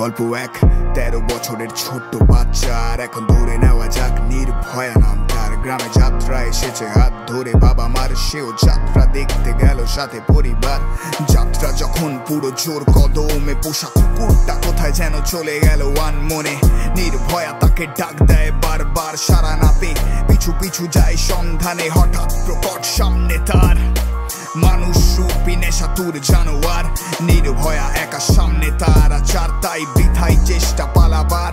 গল্প এক ১৩ বছরের ছোট্ট বাচ্চা আর এখন ধরে নেওয়া যাক নির্ভয়া নাম তার গ্রামে যাত্রা এসেছে হাত ধরে বাবা মার সেও যাত্রা দেখতে গেল সাথে পরিবার যাত্রা যখন পুরো জোর কদমে পোষা কুকুরটা কোথায় যেন চলে গেল ওয়ান মনে নির্ভয়া তাকে ডাক দেয় বারবার সারা না পেয়ে পিছু পিছু যায় সন্ধানে হঠাৎ প্রকট সামনে তার মানুষ রূপী নেশাতুর জানোয়ার নির্ভয়া একা সামনে তার আচার তাই বৃথাই চেষ্টা পালাবার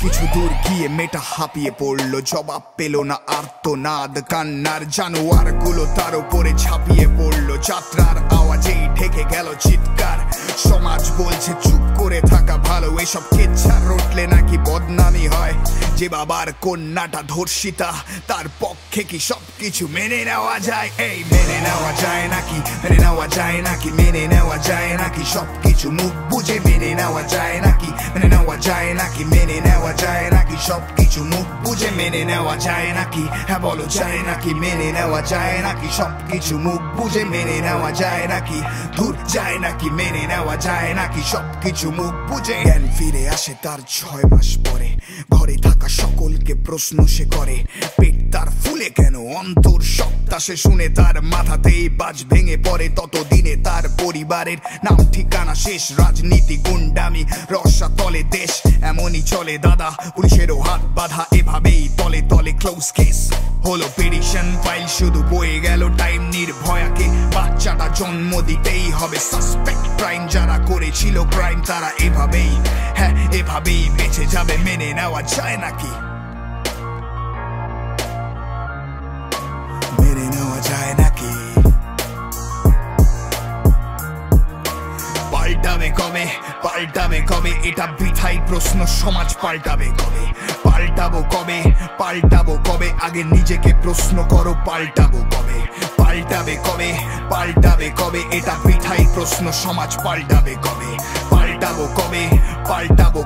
কিছু দূর গিয়ে মেয়েটা হাঁপিয়ে পড়লো জবাব পেল না আর্তনাদ কান্নার জানোয়ার গুলো তার উপরে ঝাঁপিয়ে পড়লো যাত্রার আওয়াজেই ঢেকে গেল চিৎকার সমাজ বলছে চুপ করে থাকা ভালো এসব কেচ্ছা রটলে নাকি বদনামি হয় যে বাবার কন্যাটা ধর্ষিতা তার পক্ষে কি সবকিছু মেনে নেওয়া যায় এই মেনে নেওয়া যায় নাকি মেনে নেওয়া যায় নাকি মেনে নেওয়া যায় নাকি সবকিছু মুখ বুঝে মেনে নেওয়া যায় নাকি মেনে নেওয়া যায় নাকি মেনে নেওয়া যায় নাকি সবকিছু মুখ বুঝে মেনে নেওয়া যায় নাকি হ্যাঁ বলো যায় নাকি মেনে নেওয়া যায় নাকি সবকিছু মুখ বুঝে মেনে নেওয়া যায় নাকি দূর যায় নাকি মেনে নেওয়া যায় নাকি সবকিছু মুখ বুঝে জ্ঞান ফিরে আসে তার 6 মাস পরে ঘরে থাকা সকলকে প্রশ্ন সে করে পেট তার ফুলে কেন অন্তর সপ্তাহ সে শুনে তার মাথাতেই বাজ ভেঙে পড়ে ততদিনে তার পরিবারের নাম ঠিকানা শেষ রাজনীতি গুন্ডামি রসা তলে দেশ এমনই চলে দাদা পুলিশেরও হাত বাঁধা এভাবেই তলে তলে ক্লোজ কেস হলো পেডিশন ফাইল শুধু বয়ে গেল টাইম নির্ভয়াকে বাচ্চাটা জন্ম দিতেই হবে সাসপেক্ট ক্রাইম যারা করেছিল ক্রাইম তারা এভাবেই হ্যাঁ এভাবেই বেঁচে যাবে মেনে নেওয়া যায় নাকি মেনে নেওয়া যায় নাকি পাল্টাবে কবে এটা বৃথাই প্রশ্ন সমাজ পাল্টাবো কবে আগে নিজেকে প্রশ্ন করো পাল্টাবে কবে এটা বৃথাই প্রশ্ন সমাজ পাল্টাবো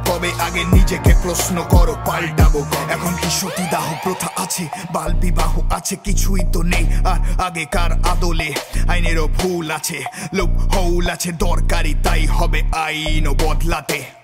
কবে আগে নিজেকে প্রশ্ন করো পাল্টাবো এখন কি সতীদাহ প্রথা আছে বাল বিবাহ আছে কিছুই তো নেই আর আগেকার আদলে আইনেরও ভুল আছে লোভ হৌল আছে দরকারি তাই হবে আইন বদলাতে